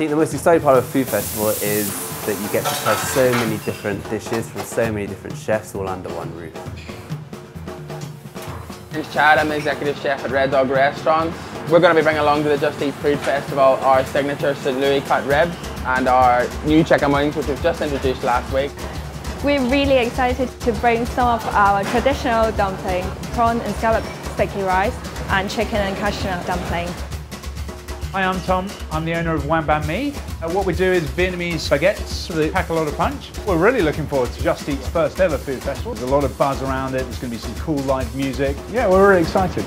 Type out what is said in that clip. I think the most exciting part of a food festival is that you get to try so many different dishes from so many different chefs all under one roof. My name's Chad, I'm the executive chef at Red Dog Restaurant. We're going to be bringing along to the Just Eat Food Festival our signature St. Louis cut ribs and our new chicken wings, which we've just introduced last week. We're really excited to bring some of our traditional dumplings, prawn and scallop sticky rice, and chicken and cashew dumplings. Hi, I'm Tom. I'm the owner of Whaam Banh Mi. What we do is Vietnamese baguettes that pack a lot of punch. We're really looking forward to Just Eat's first ever food festival. There's a lot of buzz around it. There's going to be some cool live music. Yeah, we're really excited.